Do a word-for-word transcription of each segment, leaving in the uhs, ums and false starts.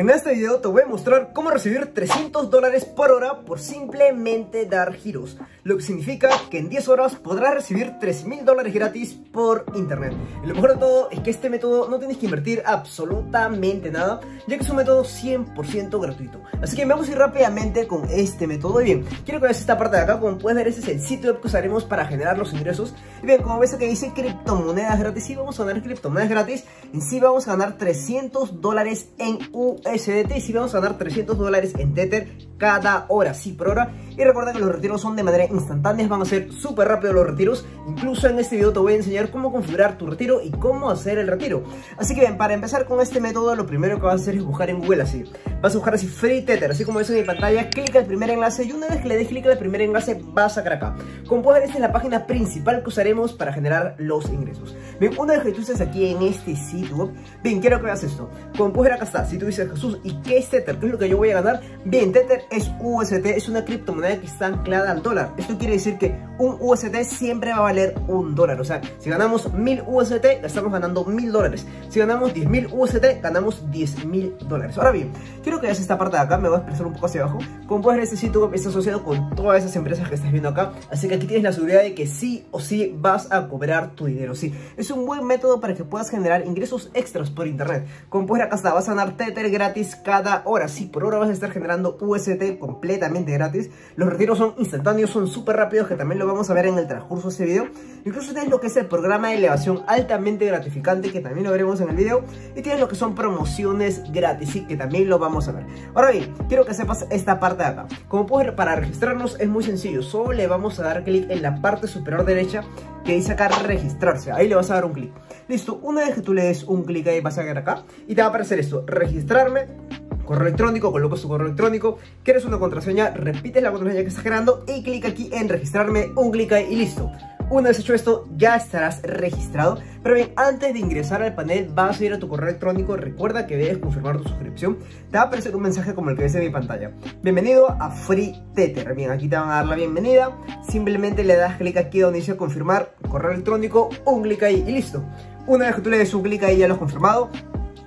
En este video te voy a mostrar cómo recibir trescientos dólares por hora por simplemente dar giros, lo que significa que en diez horas podrás recibir tres mil dólares gratis por internet. Y lo mejor de todo es que este método no tienes que invertir absolutamente nada, ya que es un método cien por ciento gratuito. Así que vamos a ir rápidamente con este método. Y bien, quiero que veas esta parte de acá. Como puedes ver, ese es el sitio web que usaremos para generar los ingresos. Y bien, como ves que dice criptomonedas gratis, sí vamos a ganar criptomonedas gratis. En sí vamos a ganar trescientos dólares en U S D T, y sí vamos a ganar trescientos dólares en Tether cada hora, sí, por hora. Y recuerda que los retiros son de manera instantánea, van a ser súper rápidos los retiros. Incluso en este video te voy a enseñar cómo configurar tu retiro y cómo hacer el retiro. Así que bien, para empezar con este método, lo primero que vas a hacer es buscar en Google así. Vas a buscar así Free Tether, así como ves en mi pantalla. Clica el primer enlace y una vez que le des clic al primer enlace vas a sacar acá. Como puedes ver, esta es la página principal que usaremos para generar los ingresos. Bien, una vez que tú estés aquí en este sitio, bien, quiero que veas esto. Como puedes ver, acá está. Si tú dices, Jesús, ¿y qué es Tether? ¿Qué es lo que yo voy a ganar? Bien, Tether es U S D T, es una criptomoneda que está anclada al dólar. Esto quiere decir que un U S D T siempre va a valer un dólar. O sea, si ganamos mil U S D T, estamos ganando mil dólares. Si ganamos diez mil U S D T, ganamos diez mil dólares. Ahora bien, quiero que veas esta parte de acá. Me voy a expresar un poco hacia abajo. Como puedes ver, este sitio web está asociado con todas esas empresas que estás viendo acá. Así que aquí tienes la seguridad de que sí o sí vas a cobrar tu dinero. Sí, es un buen método para que puedas generar ingresos extras por internet. Como puedes ver, acá está. Vas a ganar Tether gratis cada hora. Sí, por hora vas a estar generando U S D T completamente gratis. Los retiros son instantáneos, son súper rápidos, que también lo vamos a ver en el transcurso de este video. Incluso tienes lo que es el programa de elevación altamente gratificante, que también lo veremos en el video. Y tienes lo que son promociones gratis, sí, que también lo vamos a ver. Ahora bien, quiero que sepas esta parte de acá. Como puedes ver, para registrarnos es muy sencillo. Solo le vamos a dar clic en la parte superior derecha que dice acá registrarse. Ahí le vas a dar un clic. Listo, una vez que tú le des un clic ahí vas a llegar acá y te va a aparecer esto: registrarme, correo electrónico, colocas tu correo electrónico, quieres una contraseña, repites la contraseña que estás generando y clic aquí en registrarme, un clic ahí y listo. Una vez hecho esto, ya estarás registrado. Pero bien, antes de ingresar al panel, vas a ir a tu correo electrónico. Recuerda que debes confirmar tu suscripción. Te va a aparecer un mensaje como el que ves en mi pantalla. Bienvenido a Free Tether. Bien, aquí te van a dar la bienvenida. Simplemente le das clic aquí donde dice confirmar, correo electrónico, un clic ahí y listo. Una vez que tú le des un clic ahí, ya lo has confirmado.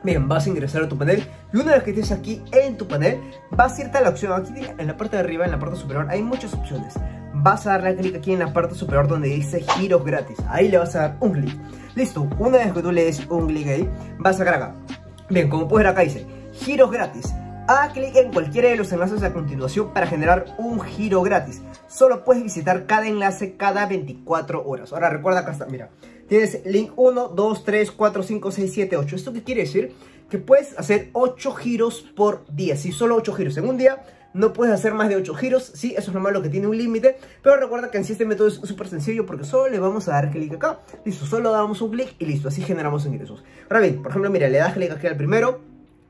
Bien, vas a ingresar a tu panel. Y una vez que estés aquí en tu panel, vas a irte a la opción. Aquí en la parte de arriba, en la parte superior, hay muchas opciones. Vas a darle clic aquí en la parte superior donde dice giros gratis. Ahí le vas a dar un clic. Listo, una vez que tú le des un clic ahí, vas a sacar acá. Bien, como puedes ver acá dice giros gratis. Haz clic en cualquiera de los enlaces a continuación para generar un giro gratis. Solo puedes visitar cada enlace cada veinticuatro horas. Ahora recuerda acá está, mira. Tienes link uno, dos, tres, cuatro, cinco, seis, siete, ocho. ¿Esto qué quiere decir? Que puedes hacer ocho giros por día. Si sí, solo ocho giros en un día. No puedes hacer más de ocho giros, sí, eso es lo malo, que tiene un límite. Pero recuerda que en sí este método es súper sencillo porque solo le vamos a dar clic acá. Listo, solo damos un clic y listo, así generamos ingresos. Ahora bien, por ejemplo, mira, le das clic aquí al primero.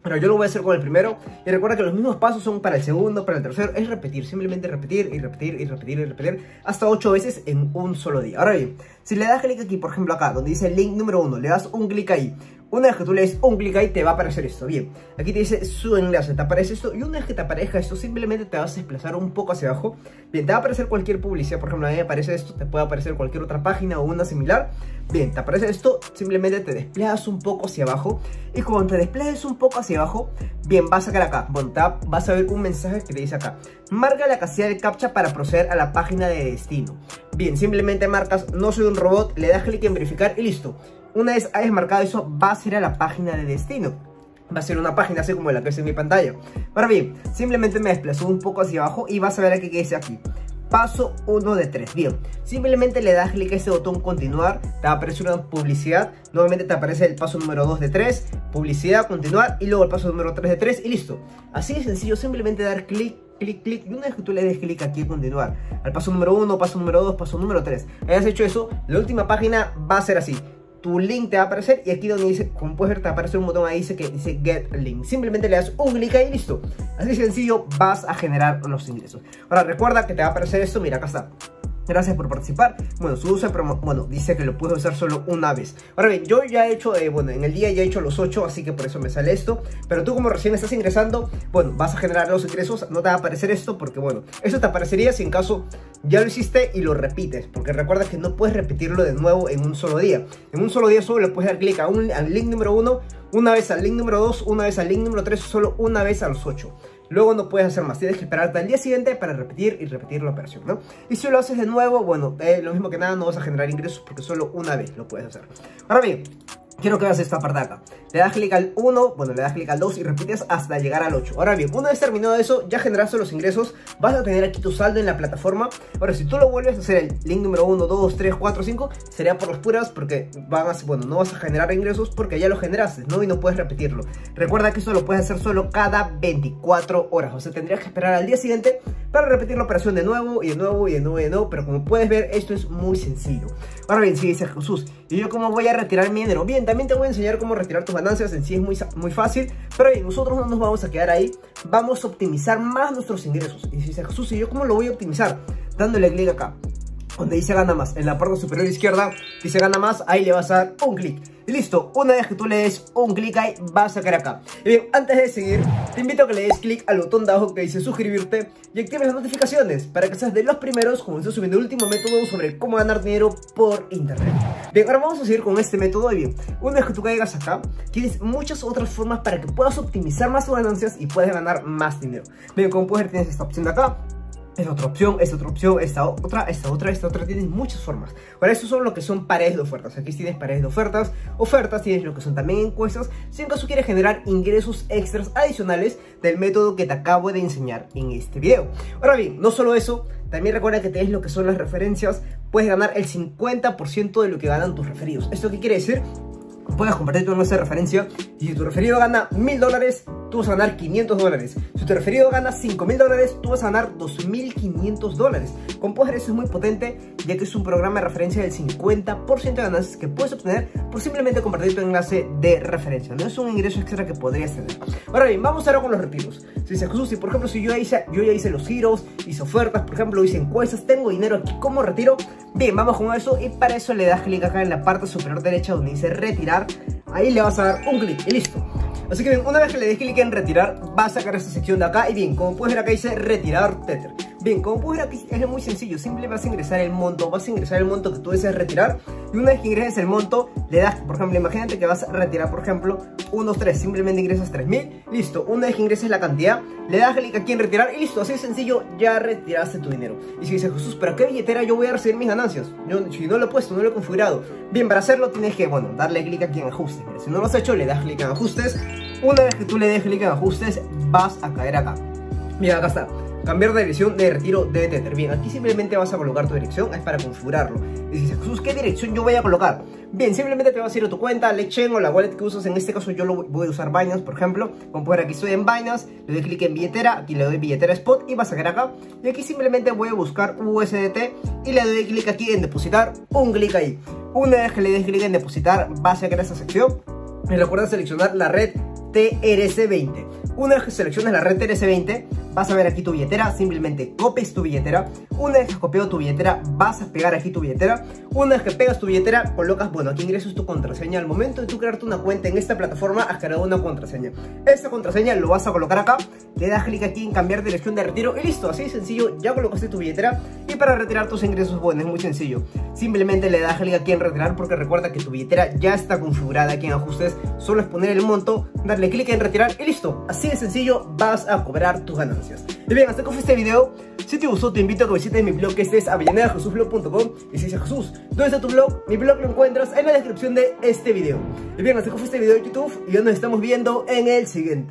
Bueno, yo lo voy a hacer con el primero. Y recuerda que los mismos pasos son para el segundo, para el tercero. Es repetir, simplemente repetir y repetir y repetir y repetir hasta ocho veces en un solo día. Ahora bien, si le das clic aquí, por ejemplo acá, donde dice link número uno, le das un clic ahí. Una vez que tú le des un clic ahí te va a aparecer esto. Bien, aquí te dice su enlace, te aparece esto. Y una vez que te aparezca esto, simplemente te vas a desplazar un poco hacia abajo. Bien, te va a aparecer cualquier publicidad. Por ejemplo, a mí me aparece esto, te puede aparecer cualquier otra página o una similar. Bien, te aparece esto, simplemente te desplazas un poco hacia abajo. Y cuando te desplaces un poco hacia abajo, bien, vas a sacar acá, bueno, vas a ver un mensaje que te dice acá: marca la casilla de captcha para proceder a la página de destino. Bien, simplemente marcas no soy un robot, le das clic en verificar y listo. Una vez hayas marcado eso, vas a ir a la página de destino. Va a ser una página así como la que es en mi pantalla. Ahora bien, simplemente me desplazo un poco hacia abajo y vas a ver aquí que dice aquí paso uno de tres. Bien, simplemente le das clic a este botón continuar, te aparece una publicidad, nuevamente te aparece el paso número dos de tres, publicidad, continuar y luego el paso número tres de tres y listo. Así de sencillo, simplemente dar clic, clic, clic, y una vez que tú le des clic aquí a continuar, al paso número uno, paso número dos, paso número tres, hayas hecho eso, la última página va a ser así. Tu link te va a aparecer y aquí donde dice, como puedes ver, te aparece un botón ahí dice que dice Get Link. Simplemente le das un clic ahí y listo. Así de sencillo vas a generar los ingresos. Ahora recuerda que te va a aparecer esto, mira, acá está. Gracias por participar. Bueno, se usa, pero bueno, dice que lo puedes usar solo una vez. Ahora bien, yo ya he hecho, eh, bueno, en el día ya he hecho los ocho, así que por eso me sale esto. Pero tú como recién estás ingresando, bueno, vas a generar los ingresos, no te va a aparecer esto, porque bueno, esto te aparecería si en caso ya lo hiciste y lo repites, porque recuerda que no puedes repetirlo de nuevo en un solo día. En un solo día solo le puedes dar clic al link número uno, una vez al link número dos, una vez al link número tres, solo una vez a los ocho. Luego no puedes hacer más, tienes que esperar hasta el día siguiente para repetir y repetir la operación, ¿no? Y si lo haces de nuevo, bueno, eh, lo mismo que nada, no vas a generar ingresos porque solo una vez lo puedes hacer. Ahora bien, quiero que hagas esta parte de acá. Le das clic al uno, bueno, le das clic al dos y repites hasta llegar al ocho. Ahora bien, una vez terminado eso, ya generaste los ingresos, vas a tener aquí tu saldo en la plataforma. Ahora, si tú lo vuelves a hacer el link número uno, dos, tres, cuatro, cinco, sería por las puras, porque van a, bueno, no vas a generar ingresos porque ya lo generaste, ¿no? Y no puedes repetirlo. Recuerda que eso lo puedes hacer solo cada veinticuatro horas, o sea, tendrías que esperar al día siguiente para repetir la operación de nuevo, y de nuevo, y de nuevo, y de nuevo. Pero como puedes ver, esto es muy sencillo. Ahora bien, si dices, Jesús, ¿y yo cómo voy a retirar mi dinero? Bien, también te voy a enseñar cómo retirar tus ganancias. En sí es muy, muy fácil, pero bien, nosotros no nos vamos a quedar ahí, vamos a optimizar más nuestros ingresos. Y si dice Jesús, ¿y yo cómo lo voy a optimizar? Dándole clic acá, donde dice gana más, en la parte superior izquierda, dice gana más, ahí le vas a dar un clic. Y listo, una vez que tú le des un clic ahí, vas a caer acá. Y bien, antes de seguir, te invito a que le des clic al botón de abajo que dice suscribirte y actives las notificaciones para que seas de los primeros como estoy subiendo el último método sobre cómo ganar dinero por internet. Bien, ahora vamos a seguir con este método. Y bien, una vez que tú caigas acá, tienes muchas otras formas para que puedas optimizar más tus ganancias y puedas ganar más dinero. Bien, como puedes ver, tienes esta opción de acá, esta otra opción, esta otra opción, esta otra, esta otra, esta otra. Tienes muchas formas. Ahora, eso son lo que son paredes de ofertas. Aquí tienes paredes de ofertas, ofertas, tienes lo que son también encuestas, si en caso quieres generar ingresos extras adicionales del método que te acabo de enseñar en este video. Ahora bien, no solo eso, también recuerda que tenés lo que son las referencias. Puedes ganar el cincuenta por ciento de lo que ganan tus referidos. ¿Esto qué quiere decir? Puedes compartir tu enlace de referencia y si tu referido gana mil dólares, tú vas a ganar quinientos dólares. Si tu referido gana cinco mil dólares, tú vas a ganar dos mil quinientos dólares. Con Poder, eso es muy potente, ya que es un programa de referencia del cincuenta por ciento de ganancias que puedes obtener por simplemente compartir tu enlace de referencia. No es un ingreso extra que podrías tener. Ahora bien, vamos ahora con los retiros. Si dice Jesús, si por ejemplo, si yo ya hice, yo ya hice los giros, hice ofertas, por ejemplo, hice encuestas, tengo dinero aquí, ¿cómo retiro? Bien, vamos con eso, y para eso le das clic acá en la parte superior derecha donde dice retirar. Ahí le vas a dar un clic y listo. Así que bien, una vez que le des clic en retirar, vas a sacar esta sección de acá. Y bien, como puedes ver acá dice retirar Tether. Bien, como puedes ver aquí es muy sencillo, simplemente vas a ingresar el monto, vas a ingresar el monto que tú deseas retirar. Y una vez que ingreses el monto, le das, por ejemplo, imagínate que vas a retirar, por ejemplo, unos tres, simplemente ingresas tres mil, listo. Una vez que ingreses la cantidad, le das clic aquí en retirar y listo, así de sencillo, ya retiraste tu dinero. Y si dices, Jesús, ¿para qué billetera yo voy a recibir mis ganancias? Yo, si no lo he puesto, no lo he configurado. Bien, para hacerlo tienes que, bueno, darle clic aquí en ajustes. Mira, si no lo has hecho, le das clic en ajustes. Una vez que tú le des clic en ajustes, vas a caer acá. Mira, acá está. Cambiar de dirección de retiro de Tether. Bien, aquí simplemente vas a colocar tu dirección, es para configurarlo. Y dices, Jesús, ¿qué dirección yo voy a colocar? Bien, simplemente te vas a ir a tu cuenta, le echen o la wallet que usas. En este caso yo lo voy a usar Binance, por ejemplo. Como puedes ver, aquí estoy en Binance, le doy clic en billetera, aquí le doy billetera spot y vas a caer acá. Y aquí simplemente voy a buscar U S D T y le doy clic aquí en depositar, un clic ahí. Una vez que le des clic en depositar, vas a crear esa sección. Y recuerda seleccionar la red T R C veinte. Una vez que seleccionas la red T R C veinte, vas a ver aquí tu billetera, simplemente copias tu billetera. Una vez que has copiado tu billetera, vas a pegar aquí tu billetera. Una vez que pegas tu billetera, colocas, bueno, aquí ingresas tu contraseña. Al momento de tú crearte una cuenta en esta plataforma, has creado una contraseña. Esta contraseña lo vas a colocar acá, le das clic aquí en cambiar dirección de retiro y listo, así de sencillo, ya colocaste tu billetera. Y para retirar tus ingresos, bueno, es muy sencillo, simplemente le das clic aquí en retirar, porque recuerda que tu billetera ya está configurada aquí en ajustes, solo es poner el monto, darle clic en retirar y listo, así de sencillo vas a cobrar tus ganancias. Y bien, hasta aquí fue este video. Si te gustó, te invito a que visites mi blog, que este es Avellaneda Jesús Blog punto com. Y si dices, Jesús, ¿dónde está tu blog? Mi blog lo encuentras en la descripción de este video. Y bien, hasta aquí fue este video de YouTube y ya nos estamos viendo en el siguiente.